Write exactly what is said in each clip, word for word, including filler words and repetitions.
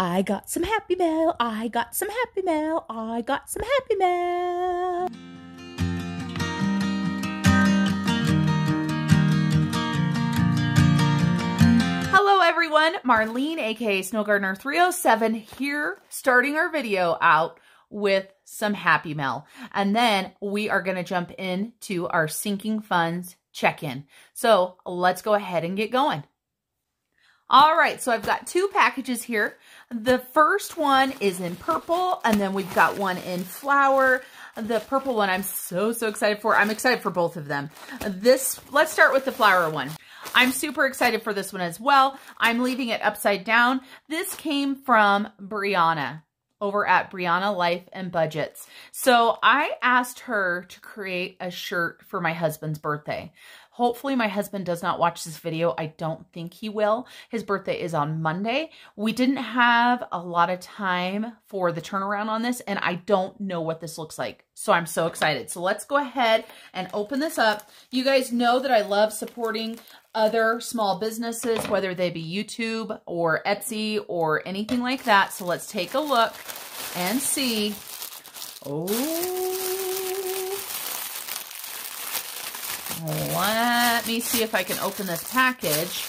I got some happy mail, I got some happy mail, I got some happy mail. Hello everyone, Marlene aka Snow Gardener three oh seven here, starting our video out with some happy mail. And then we are going to jump into our sinking funds check-in. So let's go ahead and get going. All right, so I've got two packages here. The first one is in purple, and then we've got one in flower. The purple one I'm so, so excited for. I'm excited for both of them. This, let's start with the flower one. I'm super excited for this one as well. I'm leaving it upside down. This came from Briana over at Briana Life and Budgets. So I asked her to create a shirt for my husband's birthday. Hopefully my husband does not watch this video. I don't think he will. His birthday is on Monday. We didn't have a lot of time for the turnaround on this, and I don't know what this looks like. So I'm so excited. So let's go ahead and open this up. You guys know that I love supporting other small businesses, whether they be YouTube or Etsy or anything like that. So let's take a look and see. Oh, let me see if I can open this package.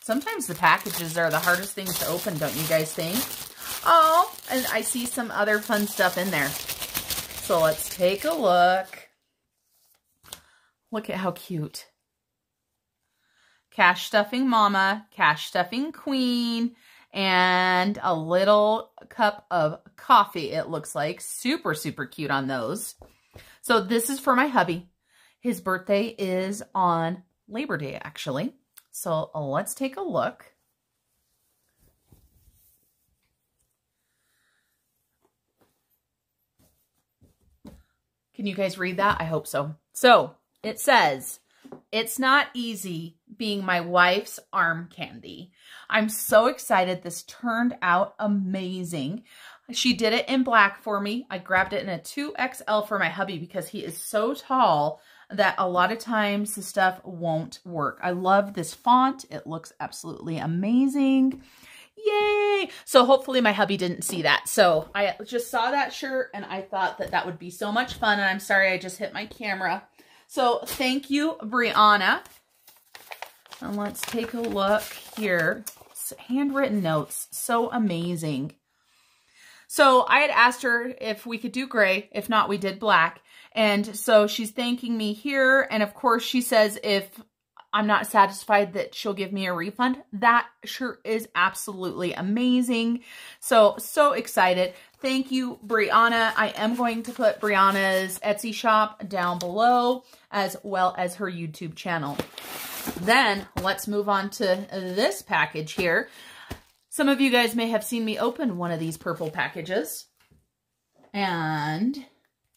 Sometimes the packages are the hardest things to open, don't you guys think? Oh, and I see some other fun stuff in there. So let's take a look. Look at how cute. Cash stuffing mama, cash stuffing queen, and a little cup of coffee, it looks like. Super, super cute on those. So this is for my hubby. His birthday is on Labor Day, actually. So let's take a look. Can you guys read that? I hope so. So it says, "It's not easy being my wife's arm candy." I'm so excited. This turned out amazing. She did it in black for me. I grabbed it in a two X L for my hubby because he is so tall that a lot of times the stuff won't work. I love this font. It looks absolutely amazing. Yay! So hopefully my hubby didn't see that. So I just saw that shirt and I thought that that would be so much fun. And I'm sorry I just hit my camera. So thank you, Briana. And let's take a look here. Handwritten notes, so amazing. So I had asked her if we could do gray. If not, we did black. And so she's thanking me here. And of course she says if I'm not satisfied that she'll give me a refund. That shirt is absolutely amazing. So, so excited. Thank you, Briana. I am going to put Briana's Etsy shop down below as well as her YouTube channel. Then let's move on to this package here. Some of you guys may have seen me open one of these purple packages and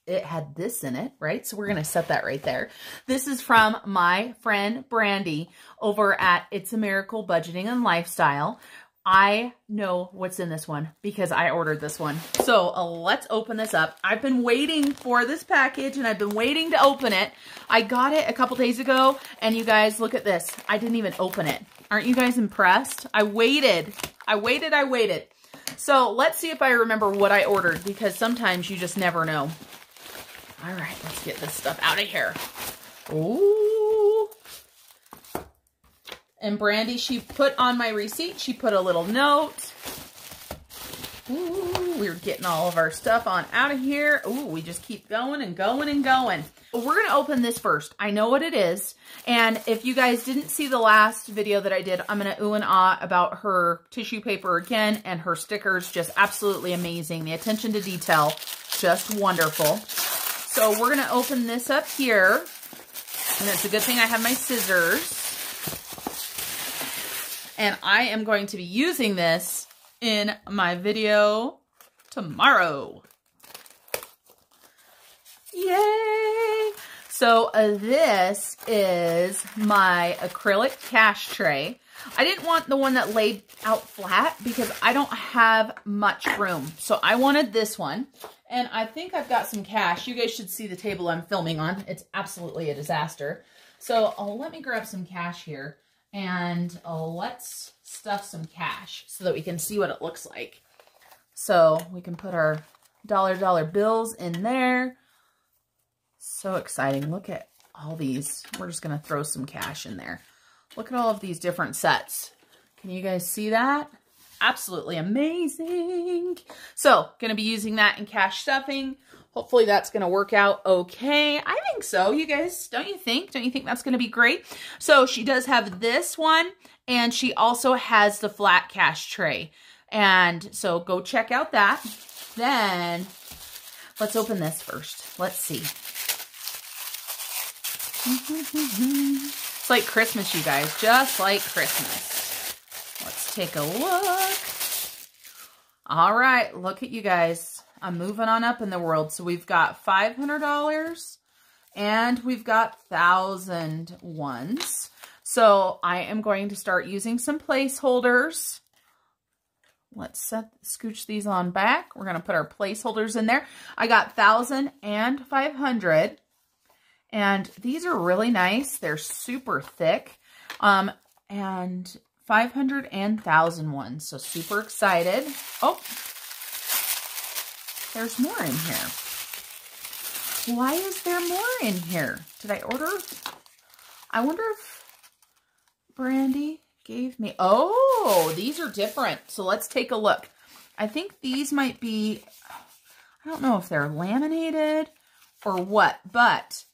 it had this in it, right? So we're going to set that right there. This is from my friend Brandy over at It's a Miracle Budgeting and Lifestyle. I know what's in this one because I ordered this one. So uh, let's open this up. I've been waiting for this package and I've been waiting to open it. I got it a couple days ago and you guys, look at this. I didn't even open it. Aren't you guys impressed? I waited. I waited. I waited. So let's see if I remember what I ordered because sometimes you just never know. All right, let's get this stuff out of here. Ooh. And Brandy, she put on my receipt, she put a little note. Ooh, we're getting all of our stuff on out of here. Ooh, we just keep going and going and going. We're gonna open this first. I know what it is. And if you guys didn't see the last video that I did, I'm gonna ooh and ah about her tissue paper again and her stickers, just absolutely amazing. The attention to detail, just wonderful. So we're going to open this up here, and it's a good thing I have my scissors, and I am going to be using this in my video tomorrow. Yay! So uh, this is my acrylic cash tray. I didn't want the one that laid out flat because I don't have much room. So I wanted this one. And I think I've got some cash. You guys should see the table I'm filming on. It's absolutely a disaster. So oh, let me grab some cash here. And oh, let's stuff some cash so that we can see what it looks like. So we can put our dollar dollar bills in there. So exciting. Look at all these. We're just going to throw some cash in there. Look at all of these different sets. Can you guys see that? Absolutely amazing. So going to be using that in cash stuffing. Hopefully that's going to work out okay. I think so, you guys. Don't you think? Don't you think that's going to be great? So she does have this one, and she also has the flat cash tray. And so go check out that. Then let's open this first. Let's see. It's like Christmas, you guys. Just like Christmas. Let's take a look. All right. Look at you guys. I'm moving on up in the world. So we've got five hundred dollars and we've got one thousand ones. So I am going to start using some placeholders. Let's set, scooch these on back. We're going to put our placeholders in there. I got one thousand and five hundred. And these are really nice. They're super thick. Um, and five hundred and one thousand ones. So super excited. Oh. There's more in here. Why is there more in here? Did I order? I wonder if Brandy gave me. Oh, these are different. So let's take a look. I think these might be, I don't know if they're laminated or what, but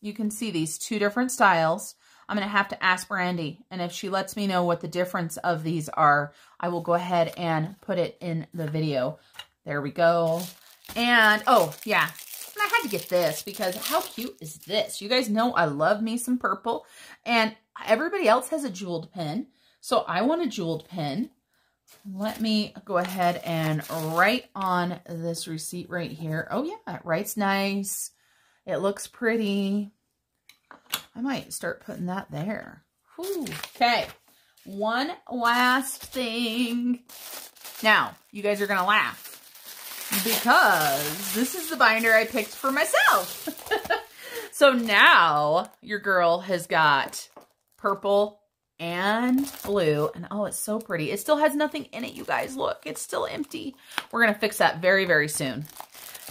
you can see these two different styles. I'm going to have to ask Brandy, and if she lets me know what the difference of these are, I will go ahead and put it in the video. There we go. And, oh, yeah. And I had to get this because how cute is this? You guys know I love me some purple. And everybody else has a jeweled pen. So I want a jeweled pen. Let me go ahead and write on this receipt right here. Oh, yeah. It writes nice. It looks pretty. I might start putting that there. Whew. Okay. One last thing. Now, you guys are going to laugh. Because this is the binder I picked for myself. So now your girl has got purple and blue. And oh, it's so pretty. It still has nothing in it, you guys. Look, it's still empty. We're going to fix that very, very soon.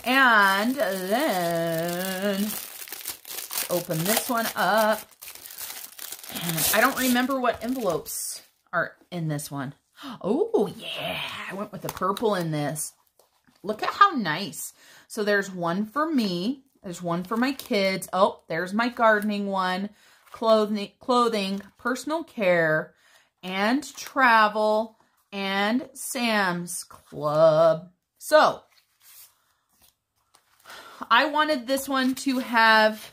And then let's open this one up. And I don't remember what envelopes are in this one. Oh, yeah. I went with the purple in this. Look at how nice. So there's one for me. There's one for my kids. Oh, there's my gardening one. Clothing, clothing, personal care, and travel, and Sam's Club. So I wanted this one to have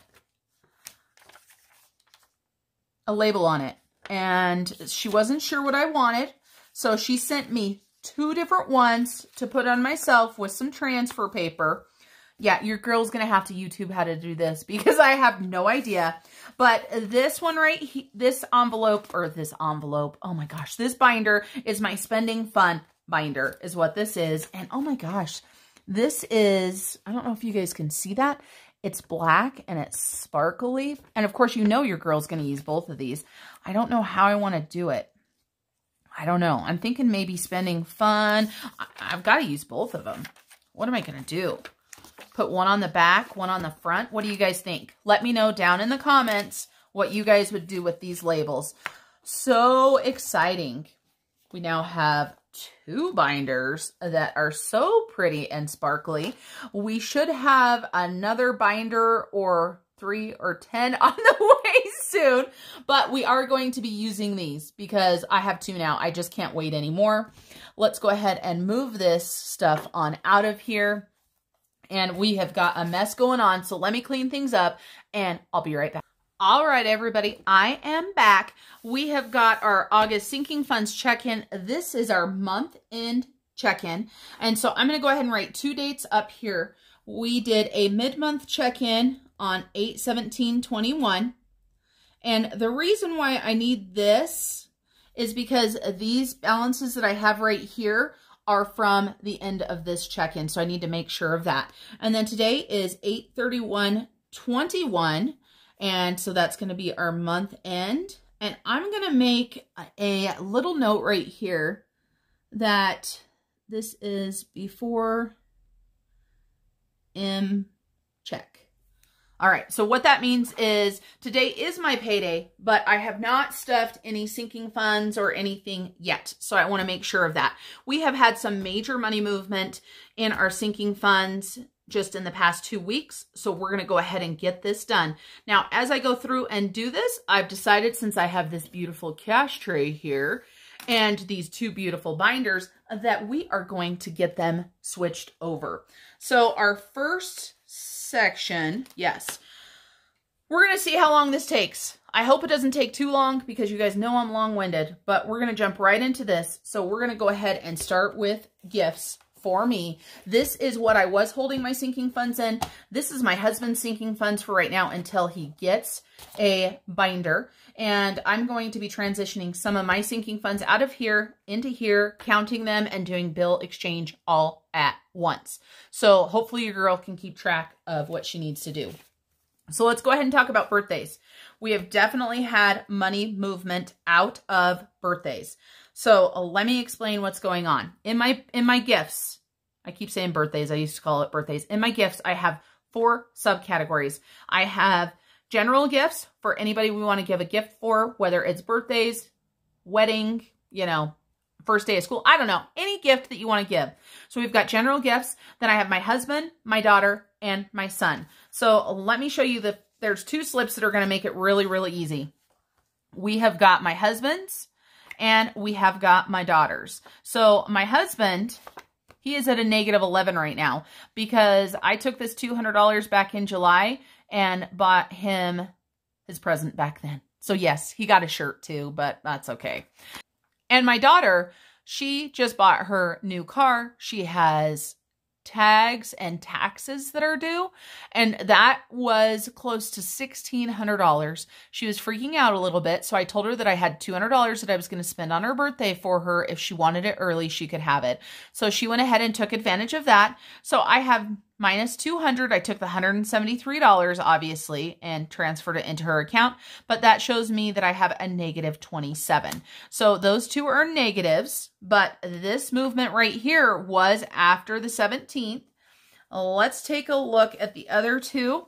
a label on it. And she wasn't sure what I wanted. So she sent me two different ones to put on myself with some transfer paper. Yeah, your girl's going to have to YouTube how to do this because I have no idea. But this one right here, this envelope, or this envelope, oh my gosh, this binder is my spending fun binder is what this is. And oh my gosh, this is, I don't know if you guys can see that. It's black and it's sparkly. And of course, you know your girl's going to use both of these. I don't know how I want to do it. I don't know. I'm thinking maybe spending fun. I I've got to use both of them. What am I going to do? Put one on the back, one on the front. What do you guys think? Let me know down in the comments what you guys would do with these labels. So exciting. We now have two binders that are so pretty and sparkly. We should have another binder or three or ten on the way soon, but we are going to be using these because I have two now. I just can't wait anymore. Let's go ahead and move this stuff on out of here. And we have got a mess going on, so let me clean things up and I'll be right back. All right, everybody, I am back. We have got our August sinking funds check-in. This is our month-end check-in. And so I'm going to go ahead and write two dates up here. We did a mid-month check-in on eight seventeen twenty-one. And the reason why I need this is because these balances that I have right here are from the end of this check-in. So I need to make sure of that. And then today is eight thirty-one twenty-one. And so that's going to be our month end. And I'm going to make a little note right here that this is before M check. All right, so what that means is today is my payday, but I have not stuffed any sinking funds or anything yet. So I want to make sure of that. We have had some major money movement in our sinking funds just in the past two weeks. So we're going to go ahead and get this done. Now, as I go through and do this, I've decided, since I have this beautiful cash tray here and these two beautiful binders, that we are going to get them switched over. So our first section, yes, we're going to see how long this takes. I hope it doesn't take too long because you guys know I'm long-winded, but we're going to jump right into this. So we're going to go ahead and start with gifts for me. This is what I was holding my sinking funds in. This is my husband's sinking funds for right now until he gets a binder. And I'm going to be transitioning some of my sinking funds out of here into here, counting them and doing bill exchange all at once. So hopefully your girl can keep track of what she needs to do. So let's go ahead and talk about birthdays. We have definitely had money movement out of birthdays. So uh, let me explain what's going on. In my in my gifts, I keep saying birthdays. I used to call it birthdays. In my gifts, I have four subcategories. I have general gifts for anybody we want to give a gift for, whether it's birthdays, wedding, you know, first day of school. I don't know. Any gift that you want to give. So we've got general gifts. Then I have my husband, my daughter, and my son. So let me show you the, there's two slips that are going to make it really, really easy. We have got my husband's, and we have got my daughters. So my husband, he is at a negative eleven right now because I took this two hundred dollars back in July and bought him his present back then. So yes, he got a shirt too, but that's okay. And my daughter, she just bought her new car. She has tags and taxes that are due, and that was close to sixteen hundred dollars. She was freaking out a little bit, so I told her that I had two hundred dollars that I was going to spend on her birthday for her. If she wanted it early, she could have it. So she went ahead and took advantage of that. So I have minus two hundred. I took the one hundred seventy-three dollars, obviously, and transferred it into her account, but that shows me that I have a negative twenty-seven. So those two are negatives, but this movement right here was after the seventeenth. Let's take a look at the other two.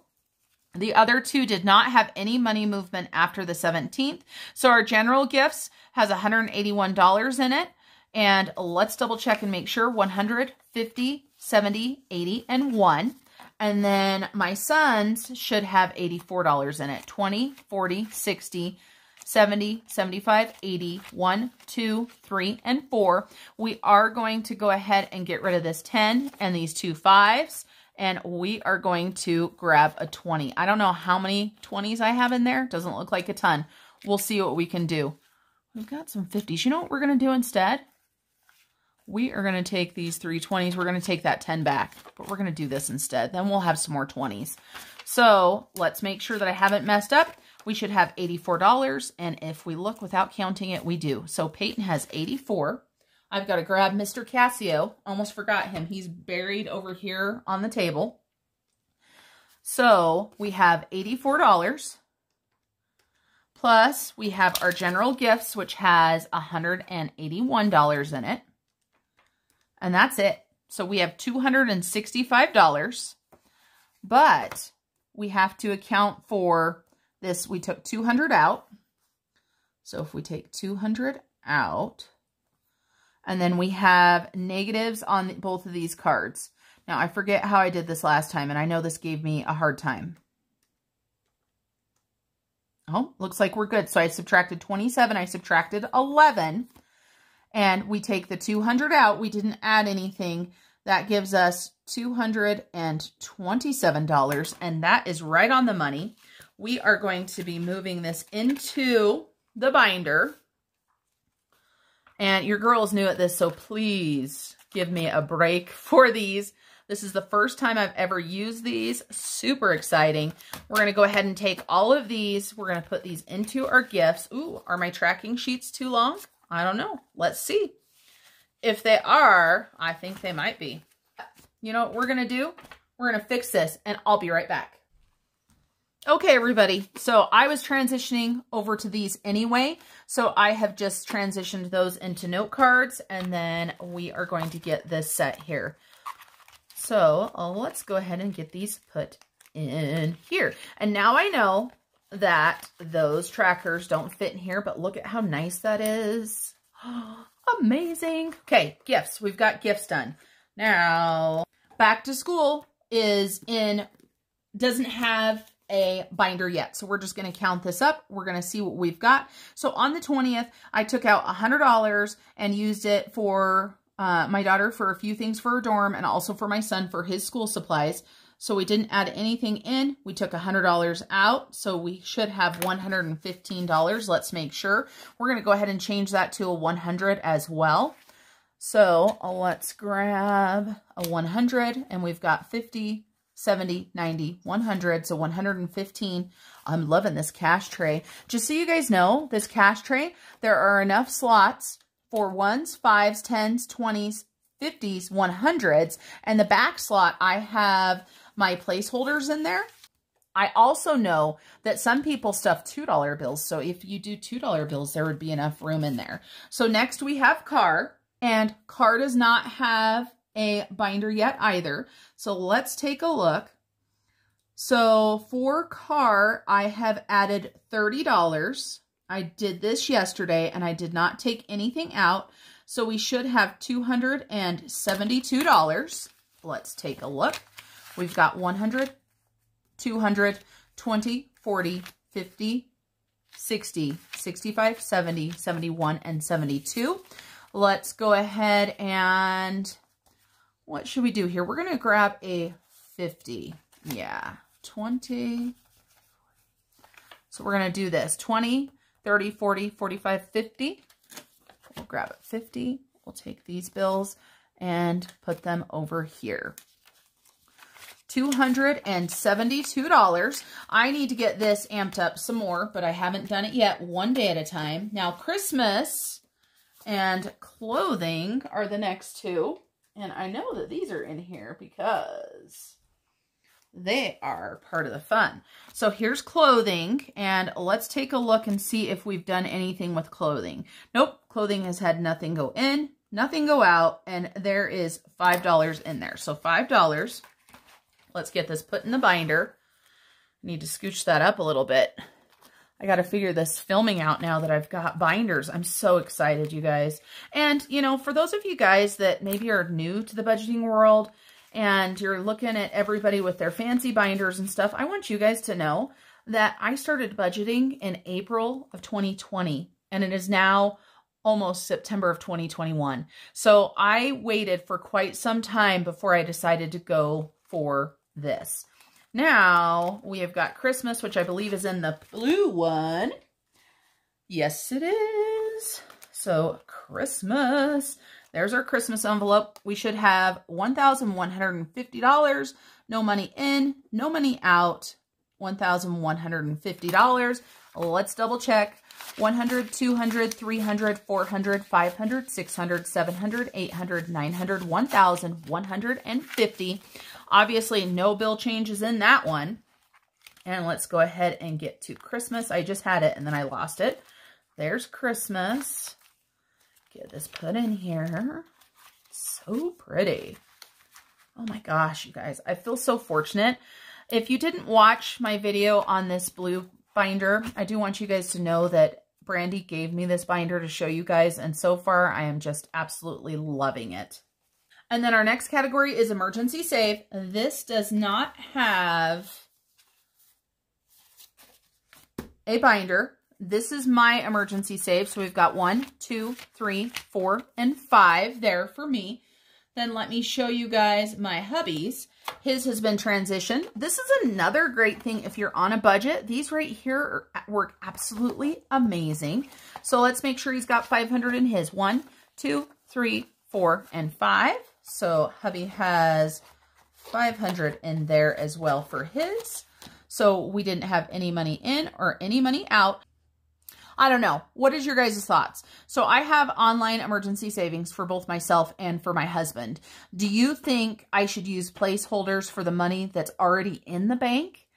The other two did not have any money movement after the seventeenth. So our general gifts has one hundred eighty-one dollars in it. And let's double check and make sure. one hundred fifty, seventy, eighty, and one. And then my sons should have eighty-four dollars in it. twenty, forty, sixty, seventy, seventy-five, eighty, one, two, three, and four. We are going to go ahead and get rid of this ten and these two fives. And we are going to grab a twenty. I don't know how many twenties I have in there. Doesn't look like a ton. We'll see what we can do. We've got some fifties. You know what we're going to do instead? We are going to take these three twenties. We're going to take that ten back, but we're going to do this instead. Then we'll have some more twenties. So let's make sure that I haven't messed up. We should have eighty-four dollars. And if we look without counting it, we do. So Peyton has eighty-four. I've got to grab Mister Cassio. Almost forgot him. He's buried over here on the table. So we have eighty-four dollars. Plus we have our general gifts, which has one hundred eighty-one dollars in it. And that's it. So we have two hundred sixty-five dollars, but we have to account for this. We took two hundred out. So if we take two hundred out, and then we have negatives on both of these cards. Now I forget how I did this last time, and I know this gave me a hard time. Oh, looks like we're good. So I subtracted twenty-seven, I subtracted eleven. And we take the two hundred out. We didn't add anything. That gives us two hundred twenty-seven dollars. And that is right on the money. We are going to be moving this into the binder. And your girl's new at this, so please give me a break for these. This is the first time I've ever used these. Super exciting. We're going to go ahead and take all of these. We're going to put these into our gifts. Ooh, are my tracking sheets too long? I don't know. Let's see. If they are, I think they might be. You know what we're going to do? We're going to fix this, and I'll be right back. Okay, everybody. So I was transitioning over to these anyway. So I have just transitioned those into note cards, and then we are going to get this set here. So uh, let's go ahead and get these put in here. And now I know that those trackers don't fit in here, but look at how nice that is. Amazing. Okay, gifts. We've got gifts done. Now, back to school is in, doesn't have a binder yet. So we're just going to count this up. We're going to see what we've got. So on the twentieth, I took out one hundred dollars and used it for uh, my daughter for a few things for her dorm, and also for my son for his school supplies. So we didn't add anything in. We took one hundred dollars out. So we should have one hundred fifteen dollars. Let's make sure. We're going to go ahead and change that to a one hundred as well. So let's grab a one hundred, and we've got fifty, seventy, ninety, one hundred, so one hundred fifteen. I'm loving this cash tray. Just so you guys know, this cash tray, there are enough slots for ones, fives, tens, twenties, fifties, one hundreds, and the back slot, I have my placeholders in there. I also know that some people stuff two dollar bills, so if you do two dollar bills, there would be enough room in there. So next we have car, and car does not have a binder yet either. So let's take a look. So for car, I have added thirty dollars. I did this yesterday and I did not take anything out. So we should have two hundred seventy-two dollars. Let's take a look. We've got one hundred, two hundred, twenty, forty, fifty, sixty, sixty-five, seventy, seventy-one, and seventy-two. Let's go ahead and what should we do here? We're going to grab a fifty. Yeah, twenty. So we're going to do this. twenty, thirty, forty, forty-five, fifty. We'll grab it fifty. We'll take these bills and put them over here. two hundred seventy-two dollars. I need to get this amped up some more, but I haven't done it yet, one day at a time. Now, Christmas and clothing are the next two. And I know that these are in here because they are part of the fun. So here's clothing, and let's take a look and see if we've done anything with clothing. Nope, clothing has had nothing go in, nothing go out, and there is five dollars in there. So five dollars, let's get this put in the binder. I need to scooch that up a little bit. I got to figure this filming out now that I've got binders. I'm so excited, you guys. And, you know, for those of you guys that maybe are new to the budgeting world and you're looking at everybody with their fancy binders and stuff, I want you guys to know that I started budgeting in April of twenty twenty, and it is now almost September of twenty twenty-one. So I waited for quite some time before I decided to go for this. Now, we have got Christmas, which I believe is in the blue one. Yes, it is. So, Christmas. There's our Christmas envelope. We should have one thousand one hundred fifty dollars. No money in, no money out. one thousand one hundred fifty dollars. Let's double check. one hundred, two hundred, three hundred, four hundred, five hundred, six hundred, seven hundred, eight hundred, nine hundred, one thousand one hundred fifty. Obviously, no bill changes in that one. And let's go ahead and get to Christmas. I just had it and then I lost it. There's Christmas. Get this put in here. It's so pretty. Oh my gosh, you guys. I feel so fortunate. If you didn't watch my video on this blue binder, I do want you guys to know that Brandy gave me this binder to show you guys. And so far, I am just absolutely loving it. And then our next category is emergency save. This does not have a binder. This is my emergency save. So we've got one, two, three, four, and five there for me. Then let me show you guys my hubby's. His has been transitioned. This is another great thing if you're on a budget. These right here work absolutely amazing. So let's make sure he's got five hundred in his. One, two, three, four, and five. So hubby has five hundred in there as well for his. So we didn't have any money in or any money out. I don't know. What is your guys' thoughts? So I have online emergency savings for both myself and for my husband. Do you think I should use placeholders for the money that's already in the bank?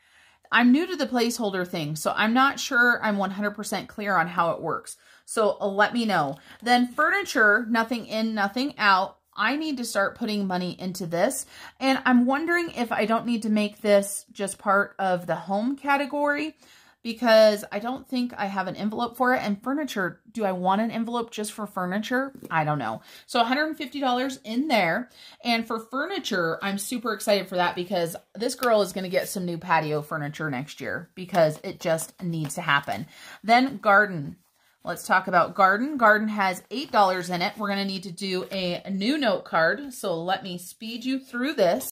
I'm new to the placeholder thing, so I'm not sure I'm one hundred percent clear on how it works. So let me know. Then furniture, nothing in, nothing out. I need to start putting money into this. And I'm wondering if I don't need to make this just part of the home category, because I don't think I have an envelope for it. And furniture, do I want an envelope just for furniture? I don't know. So one hundred fifty dollars in there. And for furniture, I'm super excited for that, because this girl is going to get some new patio furniture next year, because it just needs to happen. Then garden. Let's talk about garden. Garden has eight dollars in it. We're going to need to do a new note card. So let me speed you through this.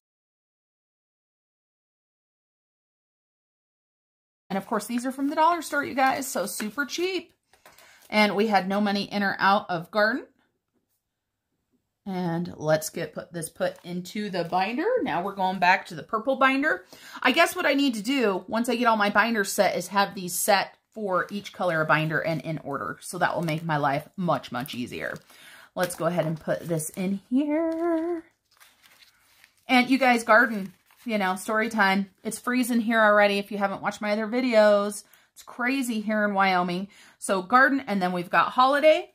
And of course, these are from the dollar store, you guys, so super cheap. And we had no money in or out of garden. And let's get put this put into the binder. Now we're going back to the purple binder. I guess what I need to do once I get all my binders set is have these set for each color of binder and in order. So that will make my life much, much easier. Let's go ahead and put this in here. And you guys, garden. You know, story time. It's freezing here already. If you haven't watched my other videos, it's crazy here in Wyoming. So garden, and then we've got holiday.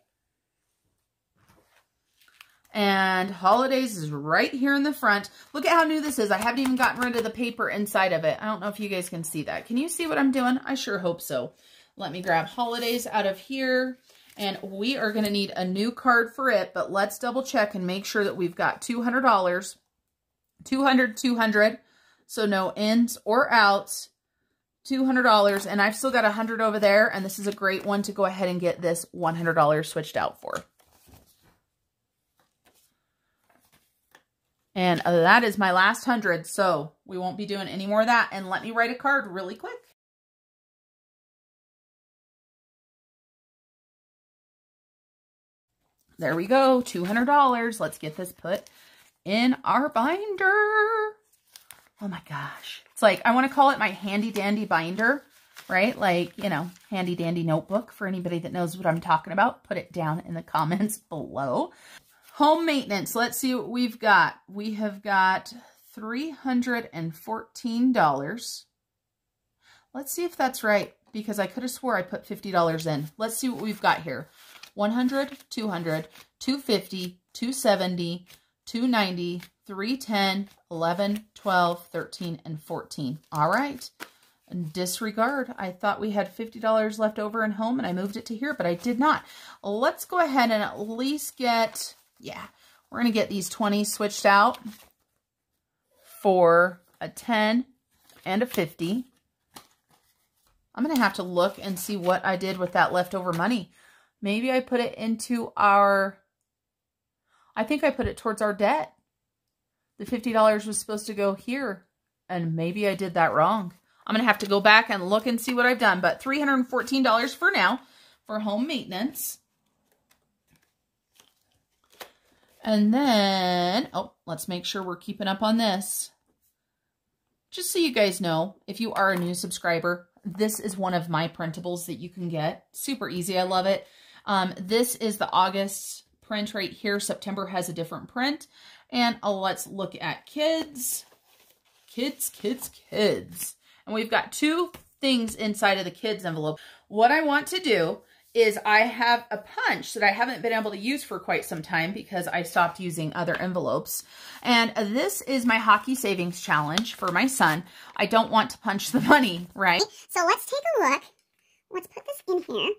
And holidays is right here in the front. Look at how new this is. I haven't even gotten rid of the paper inside of it. I don't know if you guys can see that. Can you see what I'm doing? I sure hope so. Let me grab holidays out of here. And we are going to need a new card for it, but let's double check and make sure that we've got two hundred dollars. two hundred, two hundred, so no ins or outs, two hundred dollars, and I've still got one hundred over there, and this is a great one to go ahead and get this one hundred dollars switched out for. And that is my last one hundred, so we won't be doing any more of that, and let me write a card really quick. There we go, two hundred dollars, let's get this put in our binder. Oh my gosh. It's like, I want to call it my handy dandy binder, right? Like, you know, handy dandy notebook for anybody that knows what I'm talking about. Put it down in the comments below. Home maintenance. Let's see what we've got. We have got three hundred fourteen dollars. Let's see if that's right, because I could have swore I put fifty dollars in. Let's see what we've got here. one hundred, two hundred, two fifty, two seventy, two ninety, three ten, eleven, twelve, thirteen, and fourteen. All right. Disregard. I thought we had fifty dollars left over in home and I moved it to here, but I did not. Let's go ahead and at least get, yeah, we're going to get these twenties switched out for a ten and a fifty. I'm going to have to look and see what I did with that leftover money. Maybe I put it into our... I think I put it towards our debt. The fifty dollars was supposed to go here, and maybe I did that wrong. I'm going to have to go back and look and see what I've done, but three hundred fourteen dollars for now for home maintenance. And then, oh, let's make sure we're keeping up on this. Just so you guys know, if you are a new subscriber, this is one of my printables that you can get. Super easy. I love it. Um, this is the August print right here. September has a different print. And uh, let's look at kids. Kids, kids, kids. And we've got two things inside of the kids envelope. What I want to do is I have a punch that I haven't been able to use for quite some time because I stopped using other envelopes. And this is my hockey savings challenge for my son. I don't want to punch the money, right? So let's take a look. Let's put this in here.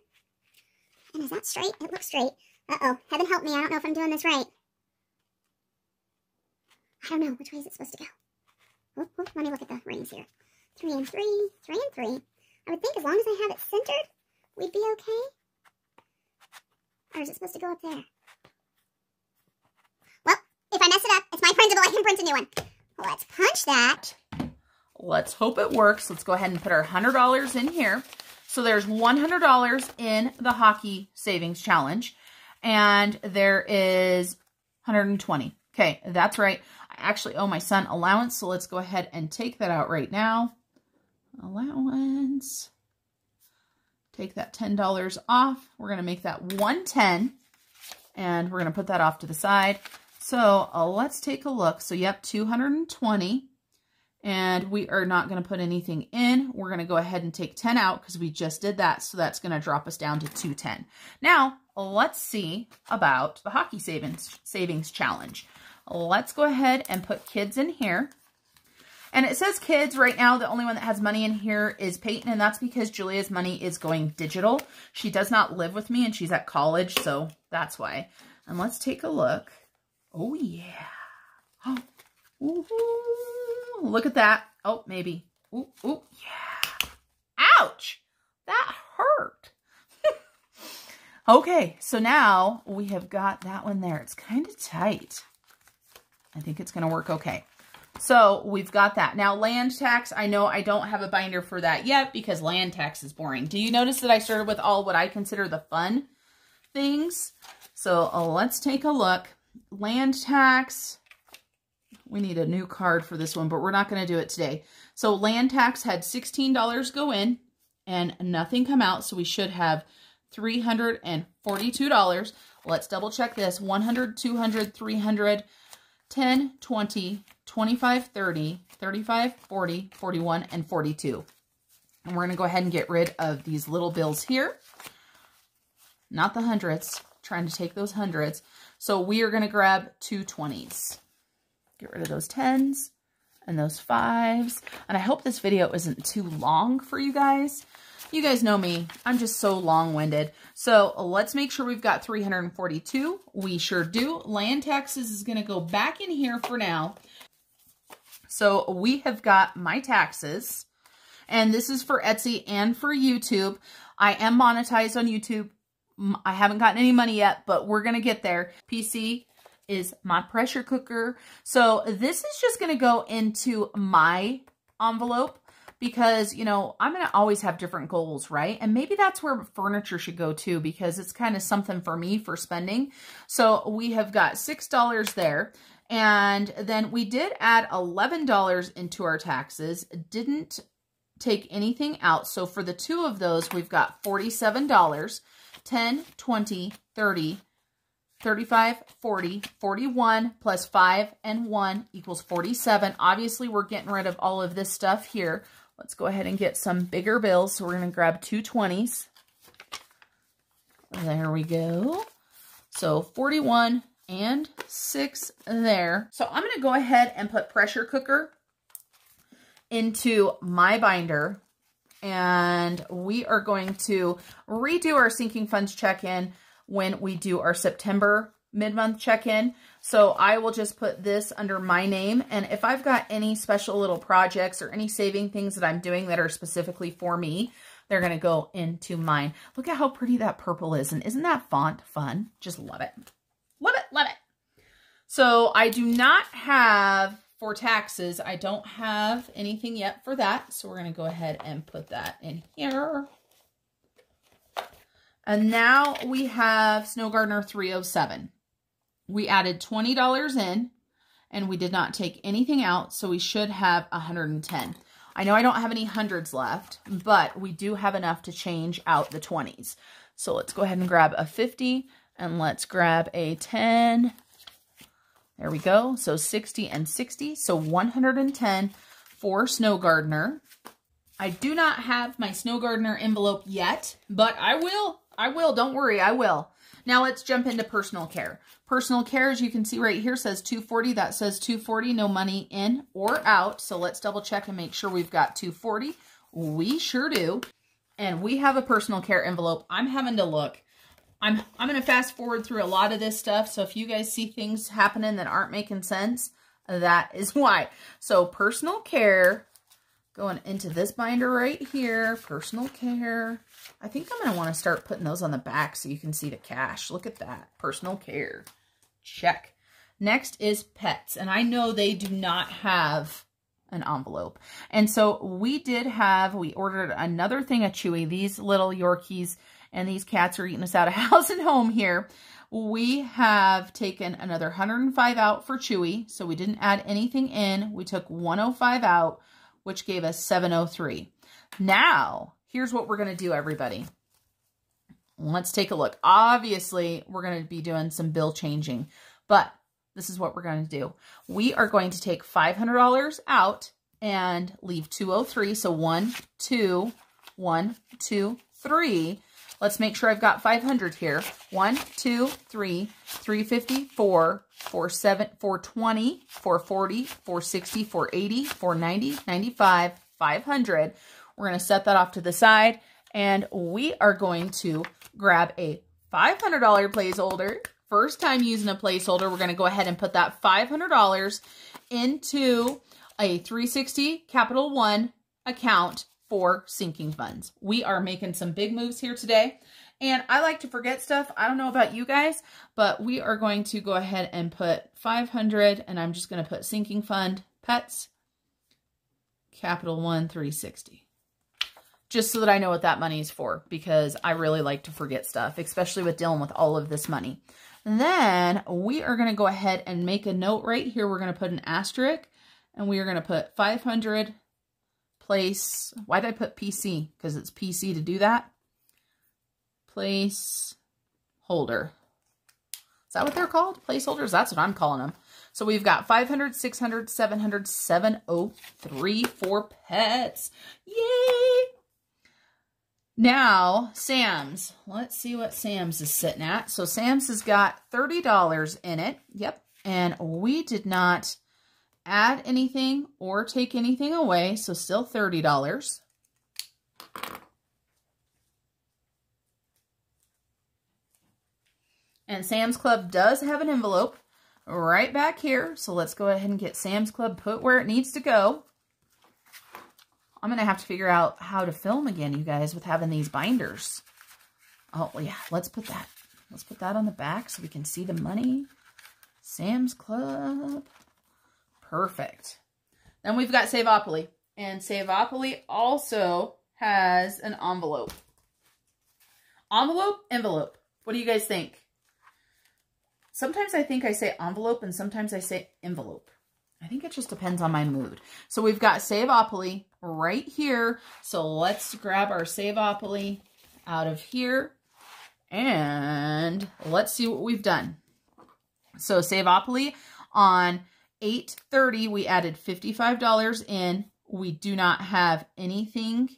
And is that straight? It looks straight. Uh-oh, heaven help me, I don't know if I'm doing this right. I don't know, which way is it supposed to go? Oop, oop, let me look at the rings here. Three and three, three and three. I would think as long as I have it centered, we'd be okay. Or is it supposed to go up there? Well, if I mess it up, it's my printable, I can print a new one. Let's punch that. Let's hope it works. Let's go ahead and put our one hundred dollars in here. So there's one hundred dollars in the hockey savings challenge. And there is one hundred twenty. Okay, that's right. I actually owe my son allowance, so let's go ahead and take that out right now. Allowance. Take that ten dollars off. We're going to make that one hundred ten dollars, and we're going to put that off to the side. So uh, let's take a look. So, yep, two hundred twenty. and we are not going to put anything in. We're going to go ahead and take ten out because we just did that. So that's going to drop us down to two ten. Now let's see about the hockey savings savings challenge. Let's go ahead and put kids in here. And it says kids right now. The only one that has money in here is Peyton, and that's because Julia's money is going digital. She does not live with me and she's at college, so that's why. And let's take a look. Oh yeah. Oh, ooh, look at that. Oh, maybe. Ooh, ooh, yeah. Ouch. That hurt. Okay, so now we have got that one there. It's kind of tight. I think it's going to work okay. So we've got that. Now land tax, I know I don't have a binder for that yet because land tax is boring. Do you notice that I started with all what I consider the fun things? So uh, let's take a look. Land tax, we need a new card for this one, but we're not going to do it today. So land tax had sixteen dollars go in and nothing come out. So we should have three hundred forty-two dollars. Let's double check this. one hundred, two hundred, three hundred, ten, twenty, twenty-five, thirty, thirty-five, forty, forty-one, and forty-two. And we're going to go ahead and get rid of these little bills here. Not the hundreds. Trying to take those hundreds. So we are going to grab two twenties. Get rid of those tens and those fives. And I hope this video isn't too long for you guys. You guys know me. I'm just so long-winded. So let's make sure we've got three hundred forty-two. We sure do. Land taxes is going to go back in here for now. So we have got my taxes. And this is for Etsy and for YouTube. I am monetized on YouTube. I haven't gotten any money yet, but we're going to get there. P C is my pressure cooker. So this is just going to go into my envelope. Because, you know, I'm going to always have different goals, right? And maybe that's where furniture should go to because it's kind of something for me for spending. So we have got six dollars there. And then we did add eleven dollars into our taxes. Didn't take anything out. So for the two of those, we've got forty-seven dollars, ten, twenty, thirty, thirty-five, forty, forty-one, plus five and one equals forty-seven. Obviously, we're getting rid of all of this stuff here. Let's go ahead and get some bigger bills. So we're going to grab two twenties. There we go. So forty-one and six there. So I'm going to go ahead and put pressure cooker into my binder. And we are going to redo our sinking funds check-in when we do our September mid-month check-in. So I will just put this under my name. And if I've got any special little projects or any saving things that I'm doing that are specifically for me, they're going to go into mine. Look at how pretty that purple is. And isn't that font fun? Just love it. Love it. Love it. So I do not have for taxes. I don't have anything yet for that. So we're going to go ahead and put that in here. And now we have Snow Gardener three oh seven. We added twenty dollars in and we did not take anything out. So we should have one hundred ten. I know I don't have any hundreds left, but we do have enough to change out the twenties. So let's go ahead and grab a fifty and let's grab a ten. There we go. So sixty and sixty. So one hundred ten for Snow Gardener. I do not have my Snow Gardener envelope yet, but I will. I will. Don't worry. I will. Now let's jump into personal care. Personal care, as you can see right here, says two forty. That says two forty. No money in or out. So let's double check and make sure we've got two forty. We sure do. And we have a personal care envelope. I'm having to look. I'm, I'm going to fast forward through a lot of this stuff. So if you guys see things happening that aren't making sense, that is why. So personal care, going into this binder right here, personal care. I think I'm going to want to start putting those on the back so you can see the cash. Look at that. Personal care. Check. Next is pets. And I know they do not have an envelope. And so we did have, we ordered another thing at Chewy. These little Yorkies and these cats are eating us out of house and home here. We have taken another one hundred five out for Chewy. So we didn't add anything in. We took one oh five out, which gave us seven oh three. Now, here's what we're going to do, everybody. Let's take a look. Obviously, we're going to be doing some bill changing, but this is what we're going to do. We are going to take five hundred dollars out and leave two oh three. So one, two, one, two, three. Let's make sure I've got five hundred here. One, two, three, three fifty, four, forty-seven, four twenty, four forty, four sixty, four eighty, four ninety, ninety-five, five hundred. We're going to set that off to the side, and we are going to grab a five hundred dollar placeholder. First time using a placeholder, we're going to go ahead and put that five hundred dollars into a three sixty Capital One account for sinking funds. We are making some big moves here today, and I like to forget stuff. I don't know about you guys, but we are going to go ahead and put five hundred, and I'm just going to put sinking fund pets Capital One three sixty, just so that I know what that money is for, because I really like to forget stuff, especially with dealing with all of this money. And then we are going to go ahead and make a note right here. We're going to put an asterisk, and we are going to put five hundred place. Why did I put P C? Because it's P C to do that. Place holder. Is that what they're called? Placeholders? That's what I'm calling them. So we've got five hundred, six hundred, seven hundred, seven oh three for pets. Yay! Now, Sam's. Let's see what Sam's is sitting at. So Sam's has got thirty dollars in it. Yep. And we did not add anything or take anything away, so still thirty dollars. And Sam's Club does have an envelope right back here, so let's go ahead and get Sam's Club put where it needs to go. I'm going to have to figure out how to film again, you guys, with having these binders. Oh, yeah, let's put that. Let's put that on the back so we can see the money. Sam's Club. Perfect. Then we've got Saveopoly, and Saveopoly also has an envelope. Envelope, envelope. What do you guys think? Sometimes I think I say envelope, and sometimes I say envelope. I think it just depends on my mood. So we've got Saveopoly right here. So let's grab our Saveopoly out of here, and let's see what we've done. So Saveopoly on eight thirty, we added fifty-five dollars in. We do not have anything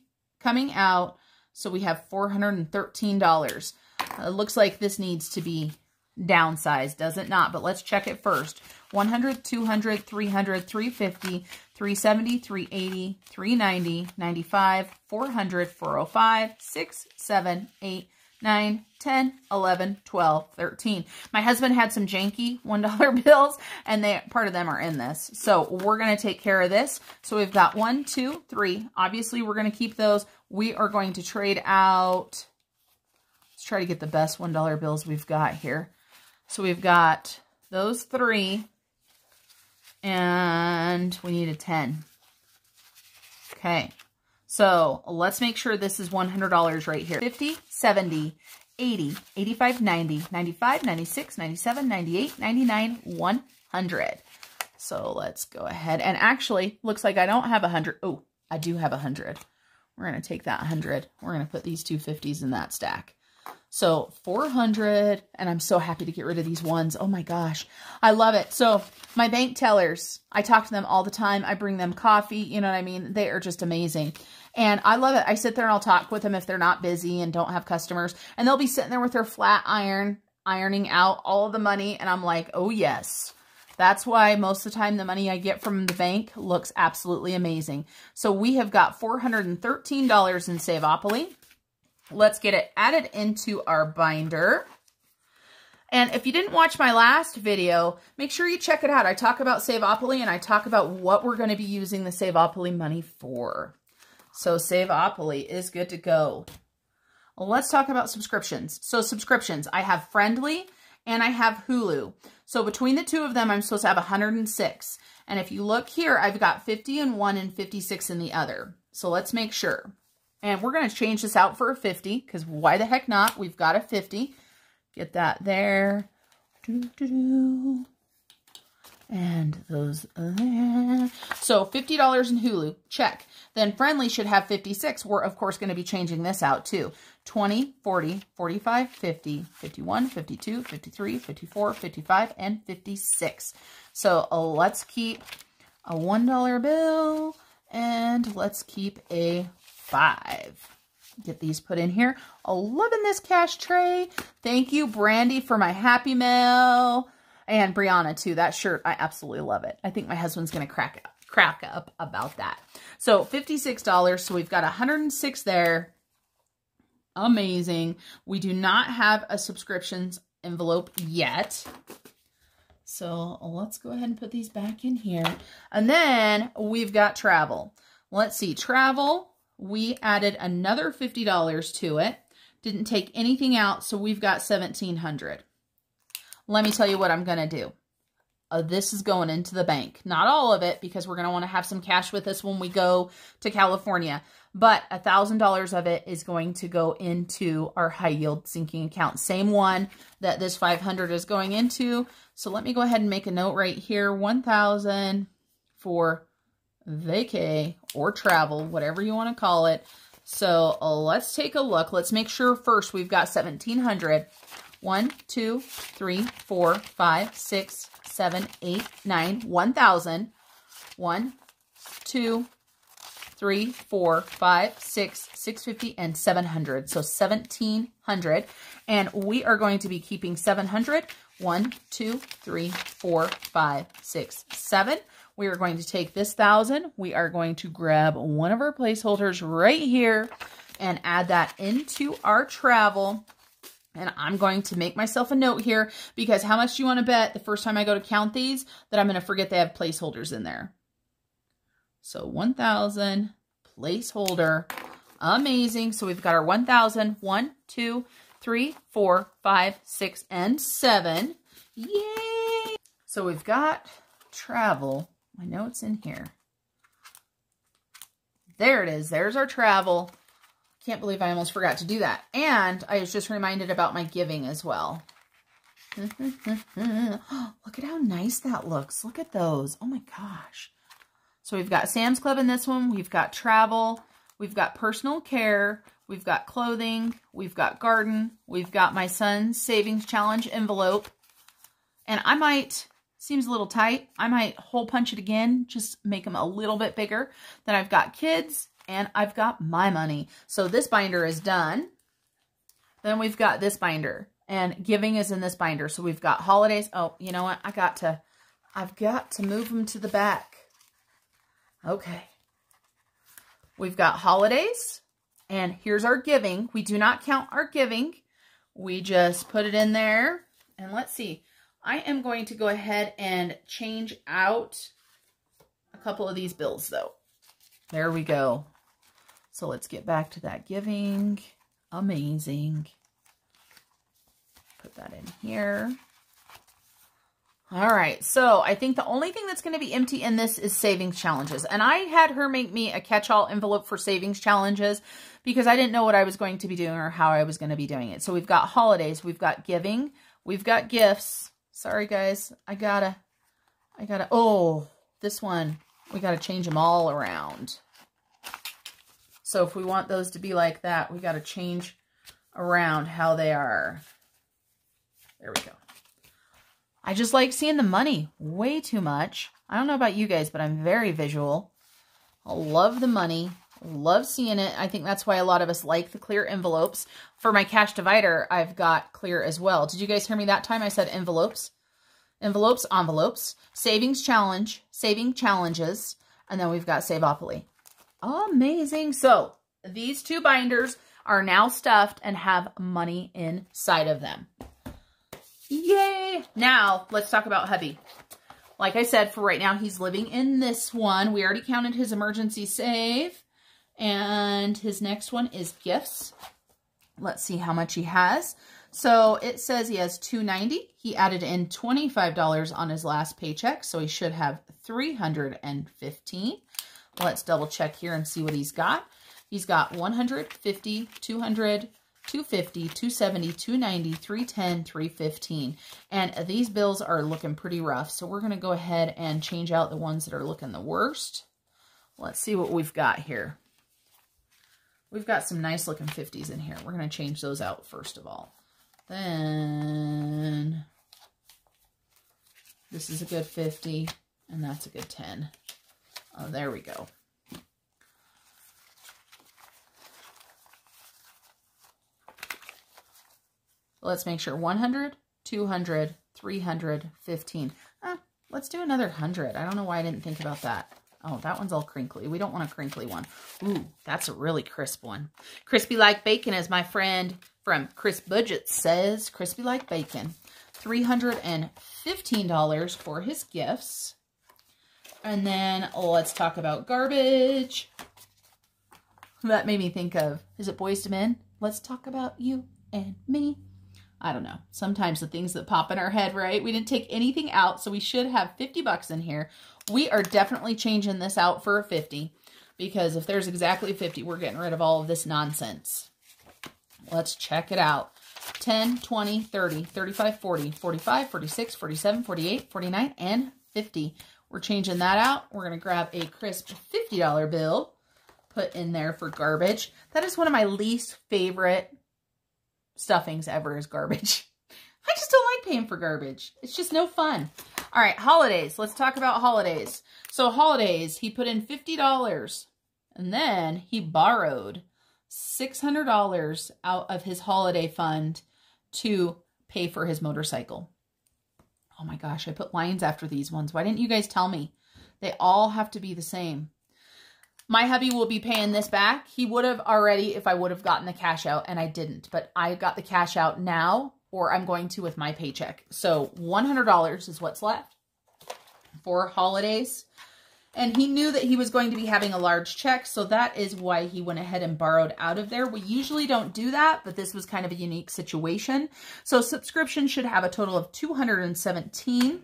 coming out, so we have four hundred thirteen dollars. It looks like this needs to be downsized, does it not? But let's check it first. one hundred, two hundred, three hundred, three fifty, three seventy, three eighty, three ninety, ninety-five, four hundred, four oh five, six, seven, eight, nine, ten, eleven, twelve, thirteen. My husband had some janky one dollar bills, and they part of them are in this. So we're going to take care of this. So we've got one, two, three. Obviously, we're going to keep those. We are going to trade out. Let's try to get the best one dollar bills we've got here. So we've got those three, and we need a ten. Okay. So let's make sure this is one hundred dollars right here. fifty, seventy, eighty, eighty-five, ninety, ninety-five, ninety-six, ninety-seven, ninety-eight, ninety-nine, one hundred. So let's go ahead. And actually, looks like I don't have one hundred. Oh, I do have one hundred. We're going to take that one hundred. We're going to put these two fifties in that stack. So four hundred, and I'm so happy to get rid of these ones. Oh my gosh, I love it. So my bank tellers, I talk to them all the time. I bring them coffee, you know what I mean? They are just amazing. And I love it. I sit there and I'll talk with them if they're not busy and don't have customers. And they'll be sitting there with their flat iron, ironing out all of the money. And I'm like, oh yes. That's why most of the time the money I get from the bank looks absolutely amazing. So we have got four hundred thirteen dollars in Saveopoly. Let's get it added into our binder. And if you didn't watch my last video, make sure you check it out. I talk about Saveopoly, and I talk about what we're going to be using the Saveopoly money for. So Saveopoly is good to go. Let's talk about subscriptions. So subscriptions, I have Friendly and I have Hulu. So between the two of them, I'm supposed to have one hundred six. And if you look here, I've got fifty in one and fifty-six in the other. So let's make sure. And we're going to change this out for a fifty, because why the heck not? We've got a fifty. Get that there. Doo, doo, doo. And those there. So fifty dollars in Hulu. Check. Then Friendly should have fifty-six. We're, of course, going to be changing this out, too. twenty, forty, forty-five, fifty, fifty-one, fifty-two, fifty-three, fifty-four, fifty-five, and fifty-six. So uh, let's keep a one dollar bill. And let's keep a five. Get these put in here. Oh, loving this cash tray. Thank you, Brandy, for my happy mail. And Briana, too. That shirt, I absolutely love it. I think my husband's going to crack up, crack up about that. So, fifty-six dollars. So, we've got one hundred six dollars there. Amazing. We do not have a subscriptions envelope yet. So, let's go ahead and put these back in here. And then, we've got travel. Let's see. Travel. We added another fifty dollars to it. Didn't take anything out, so we've got seventeen hundred dollars. Let me tell you what I'm going to do. Uh, this is going into the bank. Not all of it, because we're going to want to have some cash with us when we go to California. But one thousand dollars of it is going to go into our high-yield sinking account. Same one that this five hundred dollars is going into. So let me go ahead and make a note right here. one thousand dollars for vacay or travel, whatever you want to call it. So uh, let's take a look. Let's make sure first we've got seventeen hundred. One, two, three, four, five, six, seven, eight, nine, one thousand. One, two, three, four, five, six, six fifty, and seven hundred. So seventeen hundred. And we are going to be keeping seven hundred. One, two, three, four, five, six, seven. We are going to take this thousand. We are going to grab one of our placeholders right here and add that into our travel. And I'm going to make myself a note here because how much do you want to bet the first time I go to count these that I'm going to forget they have placeholders in there? So one thousand placeholder. Amazing. So we've got our one thousand. One, two, three, four, five, six, and seven. Yay! So we've got travel. I know it's in here. There it is. There's our travel. Can't believe I almost forgot to do that. And I was just reminded about my giving as well. Look at how nice that looks. Look at those. Oh my gosh. So we've got Sam's Club in this one. We've got travel. We've got personal care. We've got clothing. We've got garden. We've got my son's savings challenge envelope. And I might... Seems a little tight. I might hole punch it again. Just make them a little bit bigger. Then I've got kids and I've got my money. So this binder is done. Then we've got this binder and giving is in this binder. So we've got holidays. Oh, you know what? I got to, I've got to move them to the back. Okay. We've got holidays and here's our giving. We do not count our giving. We just put it in there and let's see. I am going to go ahead and change out a couple of these bills, though. There we go. So let's get back to that giving. Amazing. Put that in here. All right. So I think the only thing that's going to be empty in this is savings challenges. And I had her make me a catch-all envelope for savings challenges because I didn't know what I was going to be doing or how I was going to be doing it. So we've got holidays. We've got giving. We've got gifts. Sorry, guys. I gotta, I gotta, oh, this one, we gotta change them all around. So if we want those to be like that, we gotta change around how they are. There we go. I just like seeing the money way too much. I don't know about you guys, but I'm very visual. I love the money. Love seeing it. I think that's why a lot of us like the clear envelopes. For my cash divider, I've got clear as well. Did you guys hear me that time? I said envelopes, envelopes, envelopes, savings challenge, saving challenges, and then we've got Saveopoly. Amazing. So these two binders are now stuffed and have money inside of them. Yay. Now let's talk about hubby. Like I said, for right now, he's living in this one. We already counted his emergency save. And his next one is gifts. Let's see how much he has. So it says he has two hundred ninety dollars. He added in twenty-five dollars on his last paycheck, so he should have three hundred fifteen dollars. Let's double check here and see what he's got. He's got one hundred fifty dollars, two hundred dollars, two hundred fifty dollars, two hundred seventy dollars, two hundred ninety dollars, three hundred ten dollars, three hundred fifteen dollars. And these bills are looking pretty rough, so we're going to go ahead and change out the ones that are looking the worst. Let's see what we've got here. We've got some nice looking fifties in here. We're going to change those out first of all. Then this is a good fifty and that's a good ten. Oh, there we go. Let's make sure one hundred, two hundred, three hundred, fifteen. Eh, let's do another one hundred. I don't know why I didn't think about that. Oh, that one's all crinkly. We don't want a crinkly one. Ooh, that's a really crisp one. Crispy like bacon, as my friend from Crisp Budget says. Crispy like bacon. three hundred fifteen dollars for his gifts. And then oh, let's talk about garbage. That made me think of, is it Boys to Men? Let's talk about you and me. I don't know. Sometimes the things that pop in our head, right? We didn't take anything out, so we should have fifty bucks in here. We are definitely changing this out for a fifty, because if there's exactly fifty, we're getting rid of all of this nonsense. Let's check it out. ten, twenty, thirty, thirty-five, forty, forty-five, forty-six, forty-seven, forty-eight, forty-nine, and fifty. We're changing that out. We're going to grab a crisp fifty dollar bill, put in there for garbage. That is one of my least favorite stuffings ever, is garbage. I just don't like paying for garbage. It's just no fun. All right, holidays. Let's talk about holidays. So holidays, he put in fifty dollars, and then he borrowed six hundred dollars out of his holiday fund to pay for his motorcycle. Oh my gosh, I put lines after these ones. Why didn't you guys tell me? They all have to be the same. My hubby will be paying this back. He would have already if I would have gotten the cash out, and I didn't. But I got the cash out now, or I'm going to with my paycheck. So one hundred dollars is what's left for holidays. And he knew that he was going to be having a large check, so that is why he went ahead and borrowed out of there. We usually don't do that, but this was kind of a unique situation. So subscription should have a total of two hundred seventeen.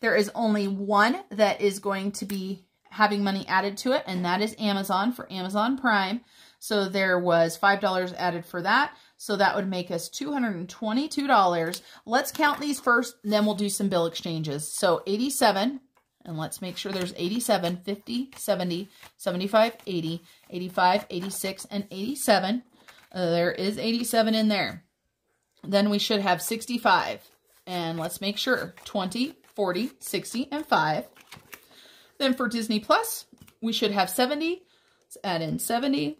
There is only one that is going to be having money added to it, and that is Amazon for Amazon Prime. So there was five dollars added for that. So that would make us two hundred twenty-two dollars. Let's count these first, and then we'll do some bill exchanges. So eighty-seven. And let's make sure there's eighty-seven, fifty, seventy, seventy-five, eighty, eighty-five, eighty-six, and eighty-seven. Uh, there is eighty-seven in there. Then we should have sixty-five. And let's make sure twenty, forty, sixty, and five. Then for Disney Plus, we should have seventy. Let's add in seventy,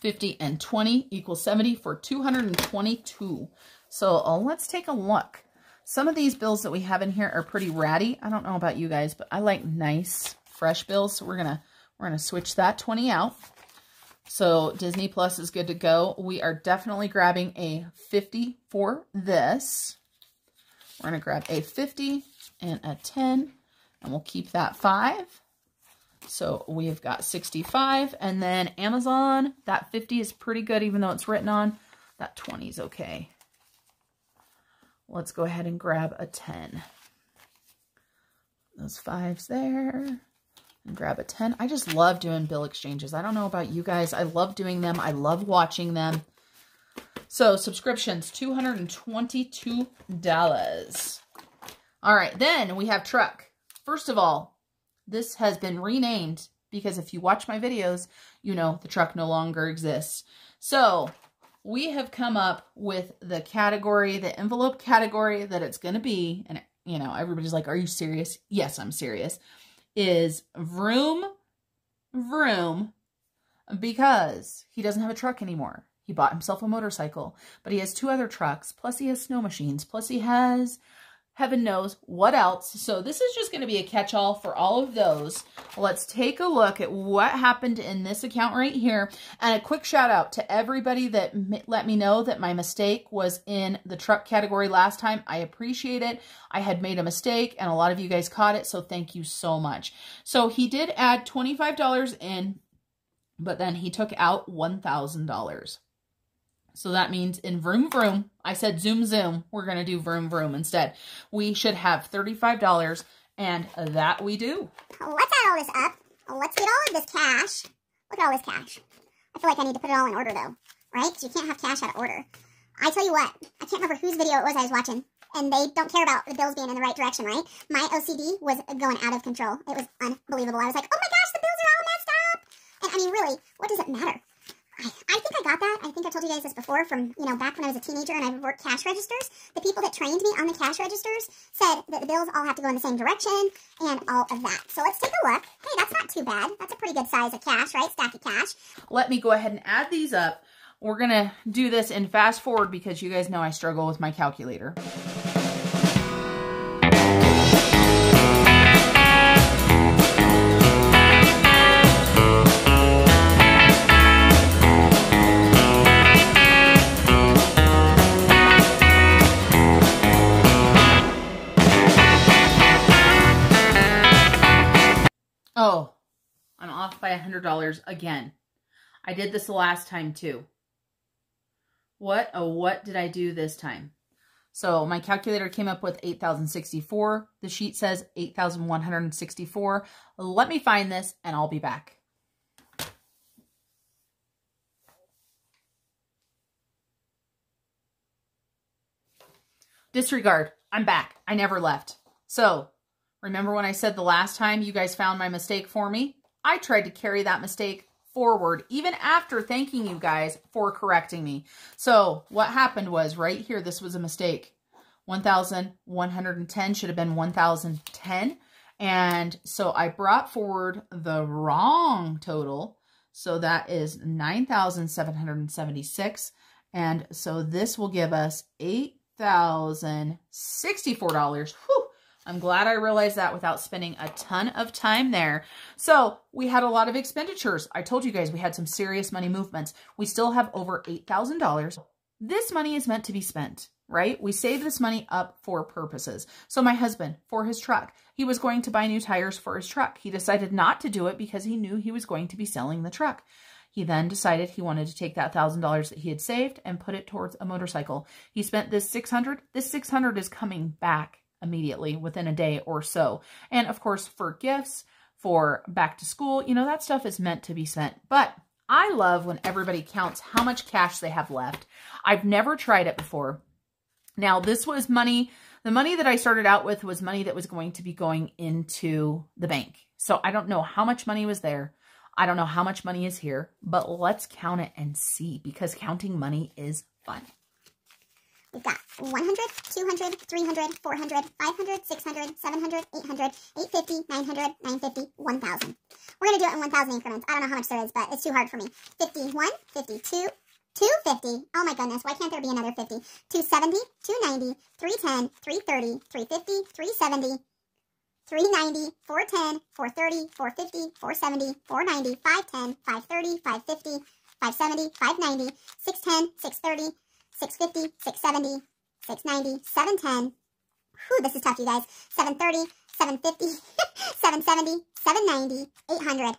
fifty, and twenty equals seventy for two hundred twenty-two. So uh, let's take a look. Some of these bills that we have in here are pretty ratty. I don't know about you guys, but I like nice, fresh bills. So we're gonna we're gonna switch that twenty out. So Disney Plus is good to go. We are definitely grabbing a fifty for this. We're gonna grab a fifty and a ten, and we'll keep that five. So we've got sixty-five, and then Amazon. That fifty is pretty good, even though it's written on. That twenty is okay. Let's go ahead and grab a ten. Those fives there. And grab a ten. I just love doing bill exchanges. I don't know about you guys. I love doing them. I love watching them. So subscriptions, two hundred twenty-two dollars. All right, then we have truck. First of all, this has been renamed because if you watch my videos, you know the truck no longer exists. So we have come up with the category, the envelope category that it's going to be. And, you know, everybody's like, are you serious? Yes, I'm serious. Is vroom, vroom, because he doesn't have a truck anymore. He bought himself a motorcycle, but he has two other trucks. Plus he has snow machines. Plus he has heaven knows what else. So this is just going to be a catch-all for all of those. Let's take a look at what happened in this account right here. And a quick shout out to everybody that let me know that my mistake was in the truck category last time. I appreciate it. I had made a mistake and a lot of you guys caught it. So thank you so much. So he did add twenty-five dollars in, but then he took out one thousand dollars. So that means in vroom vroom, I said zoom zoom, we're going to do vroom vroom instead. We should have thirty-five dollars, and that we do. Let's add all this up. Let's get all of this cash. Look at all this cash. I feel like I need to put it all in order though, right? Because you can't have cash out of order. I tell you what, I can't remember whose video it was I was watching, and they don't care about the bills being in the right direction, right? My O C D was going out of control. It was unbelievable. I was like, oh my gosh, the bills are all messed up. And I mean, really, what does it matter? I think I got that. I think I told you guys this before from, you know, back when I was a teenager and I worked cash registers. The people that trained me on the cash registers said that the bills all have to go in the same direction and all of that. So let's take a look. Hey, that's not too bad. That's a pretty good size of cash, right? Stack of cash. Let me go ahead and add these up. We're going to do this in fast forward because you guys know I struggle with my calculator. Oh, I'm off by one hundred dollars again. I did this the last time too. What, oh, what did I do this time? So my calculator came up with eight thousand sixty-four. The sheet says eight thousand one hundred sixty-four. Let me find this and I'll be back. Disregard, I'm back. I never left. So remember when I said the last time you guys found my mistake for me? I tried to carry that mistake forward, even after thanking you guys for correcting me. So what happened was right here, this was a mistake. one thousand one hundred ten should have been one thousand ten. And so I brought forward the wrong total. So that is nine thousand seven hundred seventy-six. And so this will give us eight thousand sixty-four dollars. Whew. I'm glad I realized that without spending a ton of time there. So we had a lot of expenditures. I told you guys we had some serious money movements. We still have over eight thousand dollars. This money is meant to be spent, right? We save this money up for purposes. So my husband, for his truck, he was going to buy new tires for his truck. He decided not to do it because he knew he was going to be selling the truck. He then decided he wanted to take that one thousand dollars that he had saved and put it towards a motorcycle. He spent this six hundred dollars. This six hundred dollars is coming back immediately within a day or so. And of course, for gifts, for back to school, you know, that stuff is meant to be spent. But I love when everybody counts how much cash they have left. I've never tried it before. Now, this was money. The money that I started out with was money that was going to be going into the bank. So I don't know how much money was there. I don't know how much money is here, but let's count it and see, because counting money is fun. We've got one hundred, two hundred, three hundred, four hundred, five hundred, six hundred, seven hundred, eight hundred, eight fifty, nine hundred, nine fifty, one thousand. We're going to do it in one thousand increments. I don't know how much there is, but it's too hard for me. fifty-one, fifty-two, two fifty. Oh my goodness, why can't there be another fifty? two seventy, two ninety, three ten, three thirty, three fifty, three seventy, three ninety, four ten, four thirty, four fifty, four seventy, four ninety, five ten, five thirty, five fifty, five seventy, five ninety, six ten, six thirty, six fifty, six seventy, six ninety, seven ten. Whew, this is tough, you guys. seven thirty, seven fifty, seven seventy, seven ninety, eight hundred.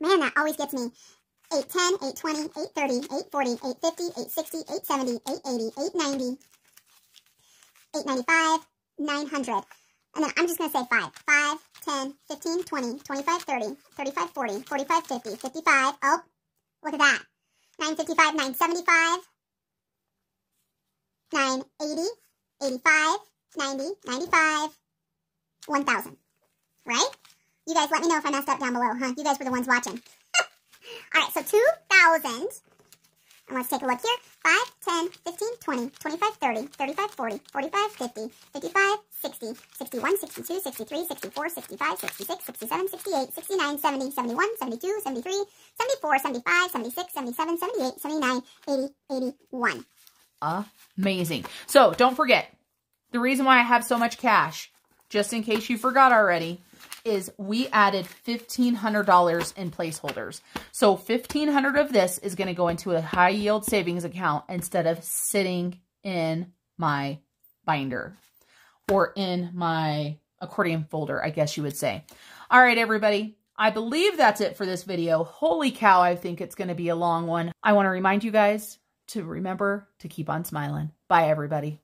Man, that always gets me. eight ten, eight twenty, eight thirty, eight forty, eight fifty, eight sixty, eight seventy, eight eighty, eight ninety, eight ninety-five, nine hundred. And then I'm just going to say five. five, ten, fifteen, twenty, twenty-five, thirty, thirty-five, forty, forty-five, fifty, fifty-five. Oh, look at that. nine fifty-five, nine seventy-five. nine eighty, eighty-five, ninety, ninety-five, one thousand, right? You guys let me know if I messed up down below, huh? You guys were the ones watching. All right, so two thousand, and let's take a look here. five, ten, fifteen, twenty, twenty-five, thirty, thirty-five, forty, forty-five, fifty, fifty-five, sixty, sixty-one, sixty-two, sixty-three, sixty-four, sixty-five, sixty-six, sixty-seven, sixty-eight, sixty-nine, seventy, seventy-one, seventy-two, seventy-three, seventy-four, seventy-five, seventy-six, seventy-seven, seventy-eight, seventy-nine, eighty, eighty-one. Amazing. So don't forget, the reason why I have so much cash, just in case you forgot already, is we added fifteen hundred dollars in placeholders. So fifteen hundred of this is going to go into a high yield savings account instead of sitting in my binder or in my accordion folder, I guess you would say. All right, everybody. I believe that's it for this video. Holy cow. I think it's going to be a long one. I want to remind you guys to remember to keep on smiling. Bye, everybody.